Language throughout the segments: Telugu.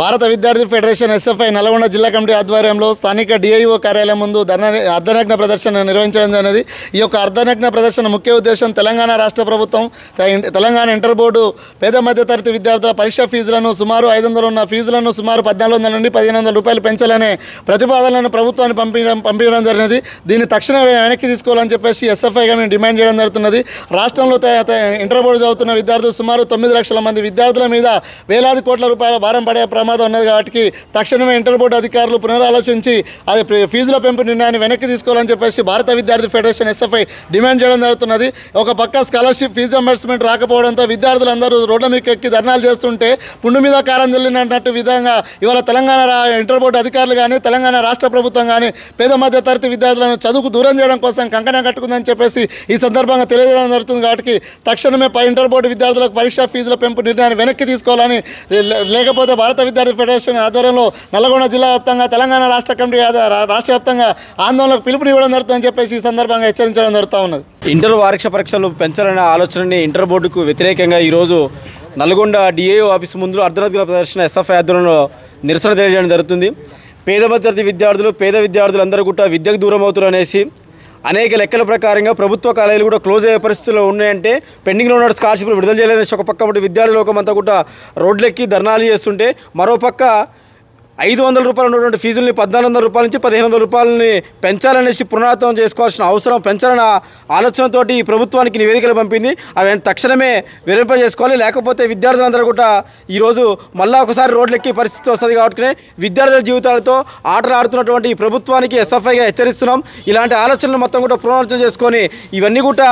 భారత విద్యార్థి ఫెడరేషన్ ఎస్ఎఫ్ఐ నల్గొండ జిల్లా కమిటీ ఆధ్వర్యంలో స్థానిక డిఐఓ కార్యాలయం ముందు ధర్నా అర్ధనగ్న ప్రదర్శన నిర్వహించడం జరిగింది. ఈ యొక్క అర్ధనగ్న ప్రదర్శన ముఖ్య ఉద్దేశం తెలంగాణ రాష్ట్ర ప్రభుత్వం తెలంగాణ ఇంటర్ బోర్డు పేద మధ్యతరగతి విద్యార్థుల పరీక్ష ఫీజులను సుమారు 500 ఉన్న ఫీజులను సుమారు 1400 నుండి 1500 రూపాయలు పెంచాలనే ప్రతిపాదనలను ప్రభుత్వానికి పంపించడం జరిగింది. దీన్ని తక్షణ వెనక్కి తీసుకోవాలని చెప్పేసి ఎస్ఎఫ్ఐగా మేము డిమాండ్ చేయడం జరుగుతున్నది. రాష్ట్రంలో ఇంటర్ బోర్డు చదువుతున్న విద్యార్థులు సుమారు 9 లక్షల మంది విద్యార్థుల మీద వేలాది కోట్ల రూపాయల భారం పడే ప్రమాదం ఉన్నది. కాబట్టి తక్షణమే ఇంటర్ బోర్డు అధికారులు పునరాలోచించి అది ఫీజుల పెంపు నిర్ణయాన్ని వెనక్కి తీసుకోవాలని చెప్పేసి భారత విద్యార్థి ఫెడరేషన్ ఎస్ఎఫ్ఐ డిమాండ్ చేయడం జరుగుతున్నది. ఒక పక్క స్కాలర్షిప్ ఫీజు రియంబర్స్మెంట్ రాకపోవడంతో విద్యార్థులందరూ రోడ్ల మీద ఎక్కి ధర్నాలు చేస్తుంటే పుండు మీద కారం జల్లినట్టు విధంగా ఇవాళ తెలంగాణ ఇంటర్ బోర్డు అధికారులు కానీ తెలంగాణ రాష్ట్ర ప్రభుత్వం కానీ పేద మధ్య తరగతి విద్యార్థులను చదువుకు దూరం చేయడం కోసం కంకణం కట్టుకుందని చెప్పేసి ఈ సందర్భంగా తెలియజేయడం జరుగుతుంది. కాబట్టి తక్షణమే ఇంటర్ బోర్డు విద్యార్థులకు పరీక్షా ఫీజుల పెంపు నిర్ణయాన్ని వెనక్కి తీసుకోవాలని, లేకపోతే భారత విద్యార్థి ఫెడరేషన్ ఆధ్వర్యంలో నల్గొండ జిల్లా వ్యాప్తంగా తెలంగాణ రాష్ట్ర కమిటీ రాష్ట్ర వ్యాప్తంగా ఆందోళనకు పిలుపునివ్వడం జరుగుతుందని చెప్పేసి ఈ సందర్భంగా హెచ్చరించడం జరుగుతూ ఉన్నది. ఇంటర్ వార్షిక పరీక్షలు పెంచాలనే ఆలోచనని ఇంటర్ బోర్డుకు వ్యతిరేకంగా ఈరోజు నల్గొండ డిఏఓ ఆఫీసు ముందు అర్ధనగ్న ప్రదర్శన ఎస్ఎఫ్ఐ ఆధ్వర్యంలో నిరసన తెలియజేయడం జరుగుతుంది. పేద మధ్యతరగతి విద్యార్థులు పేద విద్యార్థులందరూ కూడా విద్యకు దూరం అవుతారు అనేసి అనేక లెక్కల ప్రకారంగా ప్రభుత్వ కాలేజీలు కూడా క్లోజ్ అయ్యే పరిస్థితుల్లో ఉన్నాయంటే పెండింగ్లో ఉన్న స్కాలర్షిప్లు విడుదల చేయలేదని ఒక పక్క విద్యార్థుల లోకమంతా కూడా రోడ్లెక్కి ధర్నాలు చేస్తుంటే, మరోపక్క 500 రూపాయలు ఉన్నటువంటి ఫీజుల్ని 1400 రూపాయల నుంచి 1500 రూపాయలని పెంచాలనేసి పునరావృతం చేసుకోవాల్సిన అవసరం పెంచాలనే ఆలోచనతోటి ఈ ప్రభుత్వానికి నివేదికలు పంపింది. అవి తక్షణమే విరింపజేసుకోవాలి. లేకపోతే విద్యార్థులందరూ కూడా ఈరోజు మళ్ళీ ఒకసారి రోడ్లెక్కి పరిస్థితి వస్తుంది. కాబట్టి విద్యార్థుల జీవితాలతో ఆటలు ఆడుతున్నటువంటి ఈ ప్రభుత్వానికి ఎస్ఎఫ్ఐగా హెచ్చరిస్తున్నాం. ఇలాంటి ఆలోచనలు మొత్తం కూడా పునరావృతం చేసుకొని ఇవన్నీ కూడా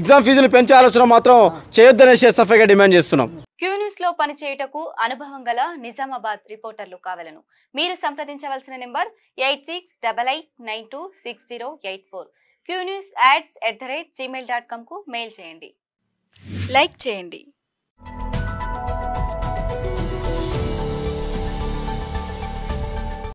ఎగ్జామ్ ఫీజులు పెంచే ఆలోచన మాత్రం చేయొద్దనేసి ఎస్ఎఫ్ఐగా డిమాండ్ చేస్తున్నాం. క్యూ న్యూస్ లో పనిచేయుటకు అనుభవం గల నిజామాబాద్ రిపోర్టర్లు కావాలను మీరు సంప్రదించవలసిన నెంబర్ 8688926084. qnewsads@gmail.com కు మెయిల్ చేయండి, లైక్ చేయండి.